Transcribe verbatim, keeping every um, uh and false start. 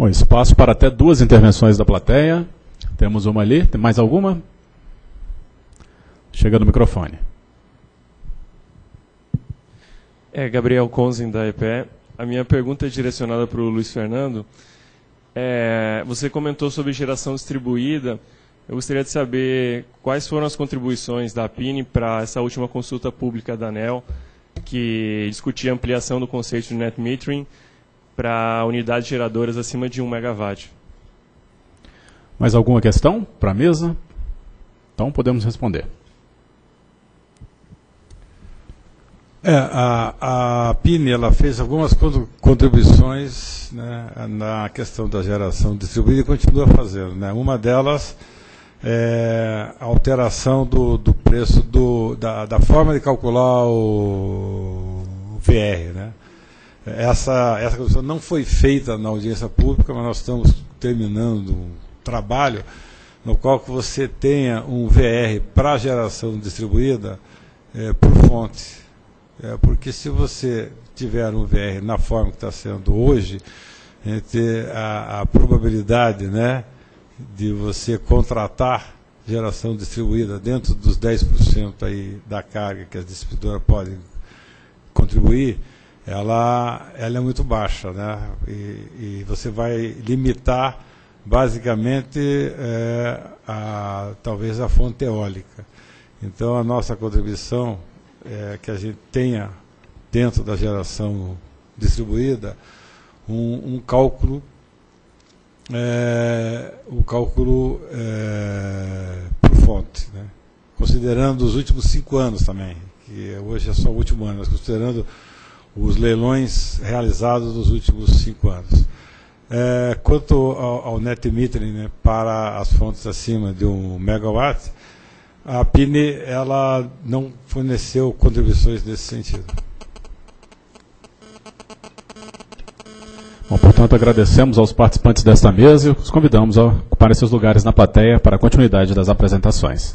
Bom, espaço para até duas intervenções da plateia. Temos uma ali. Tem mais alguma? Chega no microfone. É, Gabriel Conzen, da E P E. A minha pergunta é direcionada para o Luiz Fernando. É, você comentou sobre geração distribuída. Eu gostaria de saber quais foram as contribuições da Pini para essa última consulta pública da ANEEL, que discutia a ampliação do conceito de net metering para unidades geradoras acima de um megawatt. Mais alguma questão para a mesa? Então podemos responder. É, a, a Pini ela fez algumas contribuições, né, na questão da geração distribuída e continua fazendo, né? Uma delas é a alteração do, do preço do, da, da forma de calcular o V R, né? Essa, essa discussão não foi feita na audiência pública, mas nós estamos terminando um trabalho no qual que você tenha um V R para geração distribuída é, por fonte. É, porque se você tiver um V R na forma que está sendo hoje, entre a, a probabilidade, né, de você contratar geração distribuída dentro dos dez por cento aí da carga que as distribuidoras podem contribuir, Ela, ela é muito baixa, né? E, e você vai limitar basicamente é, a, talvez a fonte eólica. Então a nossa contribuição é que a gente tenha dentro da geração distribuída um, um cálculo, é, um cálculo é, por fonte, né? Considerando os últimos cinco anos também, que hoje é só o último ano, mas considerando os leilões realizados nos últimos cinco anos. É, quanto ao, ao net metering, né, para as fontes acima de um megawatt, a Pini ela não forneceu contribuições nesse sentido. Bom, portanto, agradecemos aos participantes desta mesa e os convidamos a ocuparem seus lugares na plateia para a continuidade das apresentações.